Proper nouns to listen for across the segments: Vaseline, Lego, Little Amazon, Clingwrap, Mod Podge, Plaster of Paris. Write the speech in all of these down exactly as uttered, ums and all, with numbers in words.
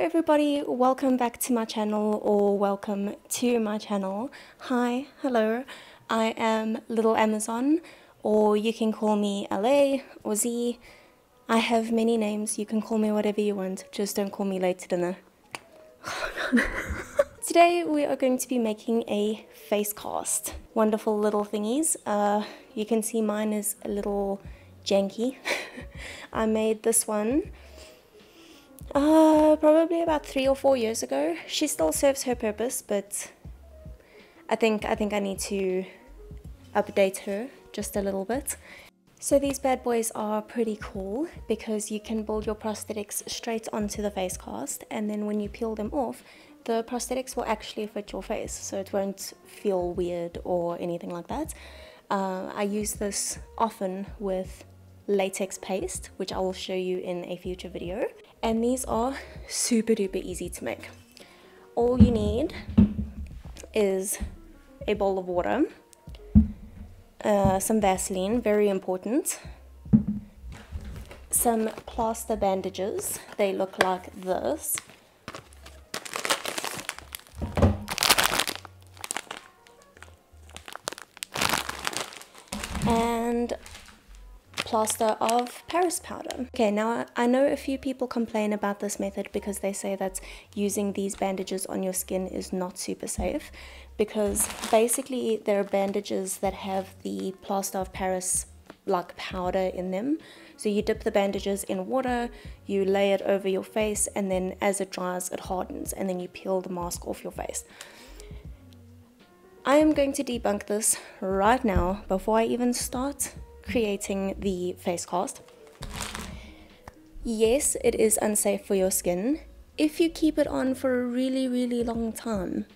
everybody, welcome back to my channel, or welcome to my channel. Hi, hello, I am Little Amazon, or you can call me L A or Z. I have many names, you can call me whatever you want, just don't call me late to dinner. Today we are going to be making a face cast. Wonderful little thingies. Uh, you can see mine is a little janky. I made this one uh, probably about three or four years ago. She still serves her purpose, but I think I think I need to update her just a little bit. So these bad boys are pretty cool because you can build your prosthetics straight onto the face cast, and then when you peel them off, the prosthetics will actually fit your face, so it won't feel weird or anything like that. Uh, I use this often with latex paste, which I will show you in a future video. And these are super duper easy to make. All you need is a bowl of water, uh, some Vaseline, very important, some plaster bandages, they look like this, and Plaster of Paris powder. Okay, now I know a few people complain about this method because they say that using these bandages on your skin is not super safe, because basically there are bandages that have the Plaster of Paris like powder in them. So you dip the bandages in water, you lay it over your face, and then as it dries it hardens, and then you peel the mask off your face. I am going to debunk this right now before I even start creating the face cast. Yes, it is unsafe for your skin if you keep it on for a really really long time.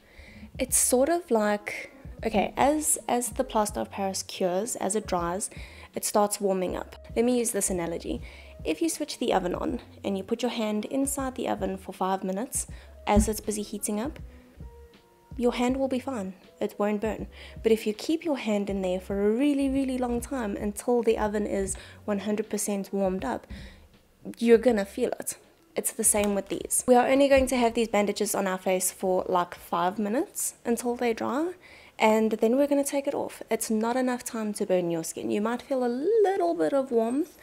It's sort of like, okay, as as the Plaster of Paris cures, as it dries, it starts warming up. Let me use this analogy. If you switch the oven on and you put your hand inside the oven for five minutes, as it's busy heating up, your hand will be fine, it won't burn. But if you keep your hand in there for a really really long time until the oven is one hundred percent warmed up, you're gonna feel it. It's the same with these. We are only going to have these bandages on our face for like five minutes until they dry, and then we're gonna take it off. It's not enough time to burn your skin. You might feel a little bit of warmth,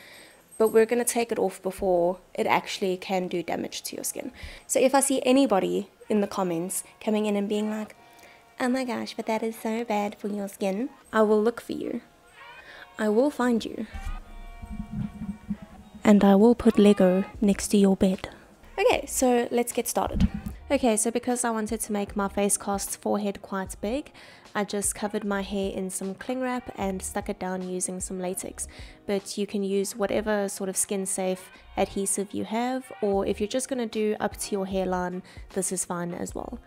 but we're gonna take it off before it actually can do damage to your skin. So if I see anybody in the comments coming in and being like, oh my gosh, but that is so bad for your skin, I will look for you. I will find you. And I will put Lego next to your bed. Okay, so let's get started. Okay, so because I wanted to make my face cast's forehead quite big, I just covered my hair in some Clingwrap and stuck it down using some latex. But you can use whatever sort of skin safe adhesive you have, or if you're just going to do up to your hairline, this is fine as well.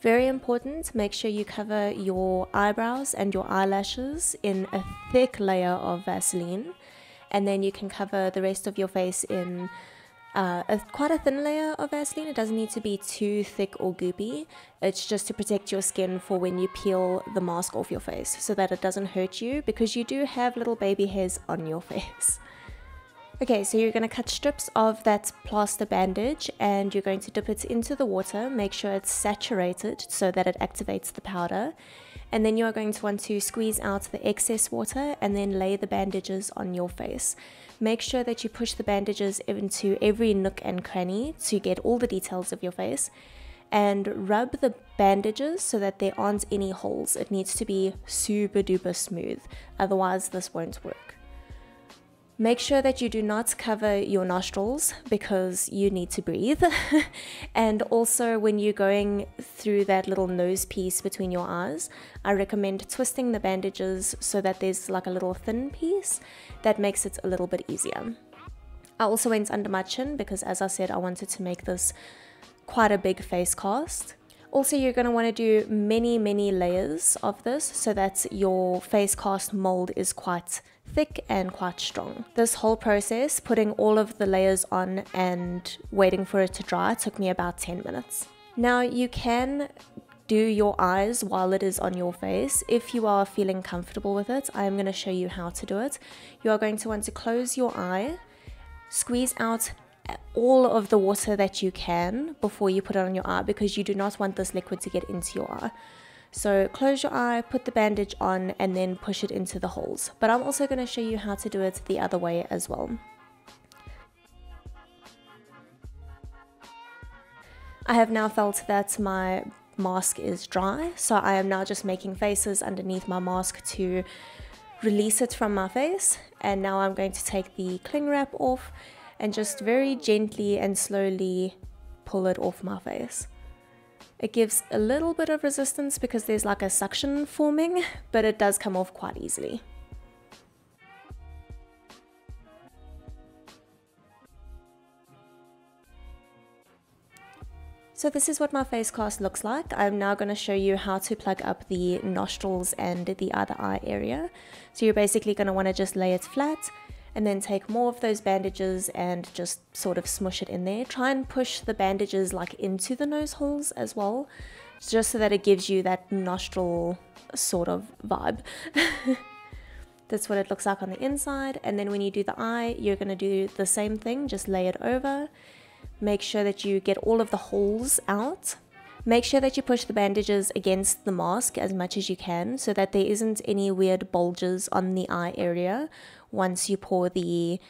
Very important, make sure you cover your eyebrows and your eyelashes in a thick layer of Vaseline, and then you can cover the rest of your face in Uh, a, quite a thin layer of Vaseline. It doesn't need to be too thick or goopy. It's just to protect your skin for when you peel the mask off your face, so that it doesn't hurt you, because you do have little baby hairs on your face. Okay, so you're going to cut strips of that plaster bandage and you're going to dip it into the water. Make sure it's saturated so that it activates the powder, and then you're going to want to squeeze out the excess water and then lay the bandages on your face. Make sure that you push the bandages into every nook and cranny to get all the details of your face, and rub the bandages so that there aren't any holes. It needs to be super duper smooth, otherwise this won't work. Make sure that you do not cover your nostrils because you need to breathe. And also when you're going through that little nose piece between your eyes, I recommend twisting the bandages so that there's like a little thin piece that makes it a little bit easier. I also went under my chin because, as I said, I wanted to make this quite a big face cast. Also, you're going to want to do many, many layers of this so that your face cast mold is quite thick and quite strong. This whole process, putting all of the layers on and waiting for it to dry, took me about ten minutes. Now, you can do your eyes while it is on your face if you are feeling comfortable with it. I am going to show you how to do it. You are going to want to close your eye, squeeze out all of the water that you can before you put it on your eye, because you do not want this liquid to get into your eye. So close your eye, put the bandage on, and then push it into the holes. But I'm also going to show you how to do it the other way as well. I have now felt that my mask is dry, so I am now just making faces underneath my mask to release it from my face. And now I'm going to take the cling wrap off and just very gently and slowly pull it off my face. It gives a little bit of resistance because there's like a suction forming, but it does come off quite easily. So this is what my face cast looks like. I'm now going to show you how to plug up the nostrils and the other eye area. So you're basically going to want to just lay it flat and then take more of those bandages and just sort of smush it in there. Try and push the bandages like into the nose holes as well, just so that it gives you that nostril sort of vibe. That's what it looks like on the inside. And then when you do the eye, you're going to do the same thing, just lay it over. Make sure that you get all of the holes out. Make sure that you push the bandages against the mask as much as you can so that there isn't any weird bulges on the eye area once you pour the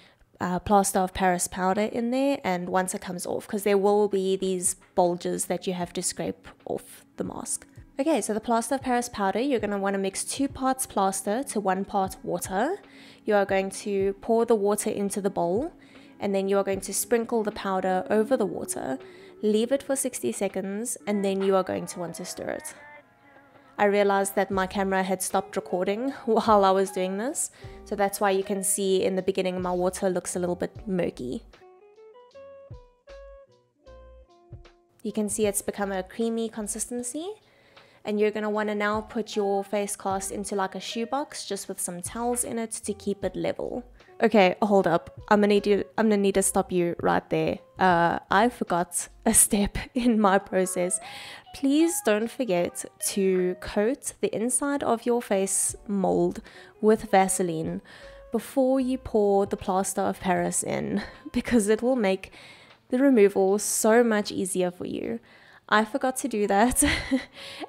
uh, Plaster of Paris powder in there and once it comes off, because there will be these bulges that you have to scrape off the mask. Okay, so the Plaster of Paris powder, you're going to want to mix two parts plaster to one part water. You are going to pour the water into the bowl, and then you are going to sprinkle the powder over the water, leave it for sixty seconds, and then you are going to want to stir it. I realized that my camera had stopped recording while I was doing this, so that's why you can see in the beginning my water looks a little bit murky. You can see it's become a creamy consistency, and you're going to want to now put your face cast into like a shoebox just with some towels in it to keep it level. Okay, hold up. I'm gonna need to, I'm gonna need to stop you right there. Uh, I forgot a step in my process. Please don't forget to coat the inside of your face mold with Vaseline before you pour the Plaster of Paris in, because it will make the removal so much easier for you. I forgot to do that,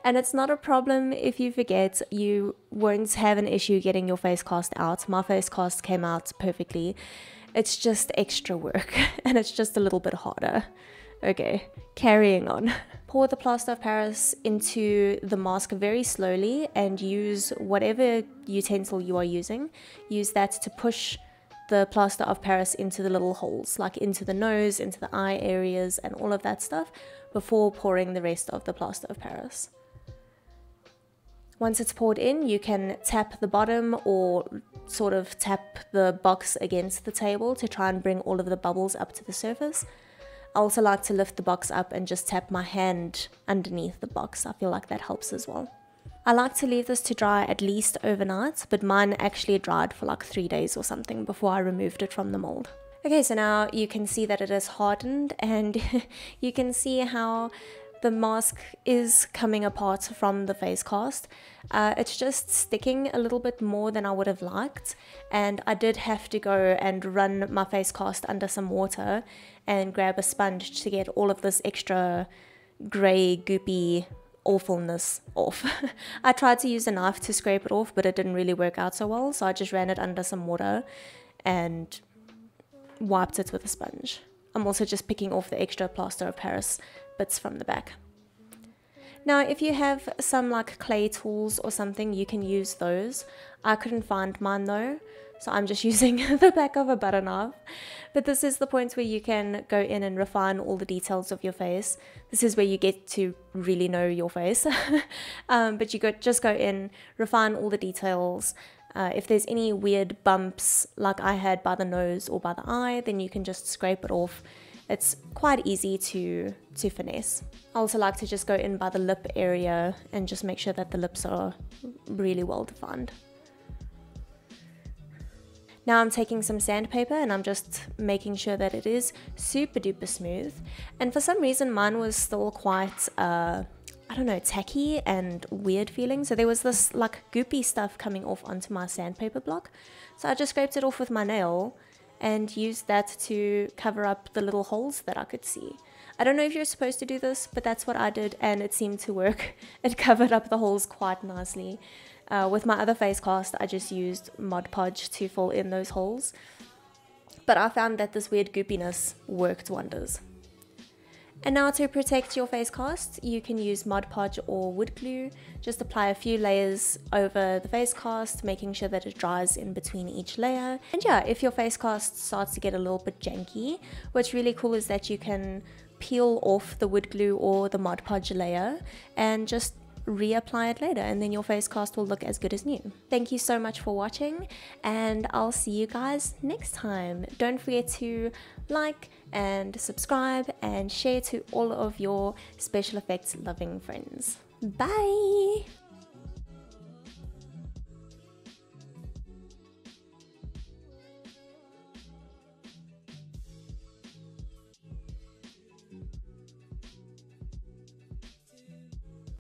and it's not a problem if you forget. You won't have an issue getting your face cast out. My face cast came out perfectly. It's just extra work, and it's just a little bit harder. Okay, carrying on. Pour the Plaster of Paris into the mask very slowly and use whatever utensil you are using. Use that to push the Plaster of Paris into the little holes, like into the nose, into the eye areas, and all of that stuff, before pouring the rest of the Plaster of Paris. Once it's poured in, you can tap the bottom or sort of tap the box against the table to try and bring all of the bubbles up to the surface. I also like to lift the box up and just tap my hand underneath the box. I feel like that helps as well. I like to leave this to dry at least overnight, but mine actually dried for like three days or something before I removed it from the mold. Okay, so now you can see that it is hardened, and you can see how the mask is coming apart from the face cast. Uh, it's just sticking a little bit more than I would have liked, and I did have to go and run my face cast under some water and grab a sponge to get all of this extra grey, goopy awfulness off. I tried to use a knife to scrape it off, but it didn't really work out so well, so I just ran it under some water and wiped it with a sponge. I'm also just picking off the extra Plaster of Paris bits from the back. Now, if you have some like clay tools or something, you can use those. I couldn't find mine though, so I'm just using the back of a butter knife. But this is the point where you can go in and refine all the details of your face. This is where you get to really know your face. um, but you go, just go in, refine all the details. Uh, if there's any weird bumps like I had by the nose or by the eye, then you can just scrape it off. It's quite easy to, to finesse. I also like to just go in by the lip area and just make sure that the lips are really well defined. Now I'm taking some sandpaper and I'm just making sure that it is super duper smooth. And for some reason mine was still quite, uh, I don't know, tacky and weird feeling. So there was this like goopy stuff coming off onto my sandpaper block. So I just scraped it off with my nail and used that to cover up the little holes that I could see. I don't know if you're supposed to do this, but that's what I did, and it seemed to work. It covered up the holes quite nicely. Uh, with my other face cast, I just used Mod Podge to fill in those holes. But I found that this weird goopiness worked wonders. And now to protect your face cast, you can use Mod Podge or wood glue. Just apply a few layers over the face cast, making sure that it dries in between each layer. And yeah, if your face cast starts to get a little bit janky, what's really cool is that you can peel off the wood glue or the Mod Podge layer and just reapply it later, and then your face cast will look as good as new. Thank you so much for watching, and I'll see you guys next time. Don't forget to like and subscribe and share to all of your special effects loving friends. Bye.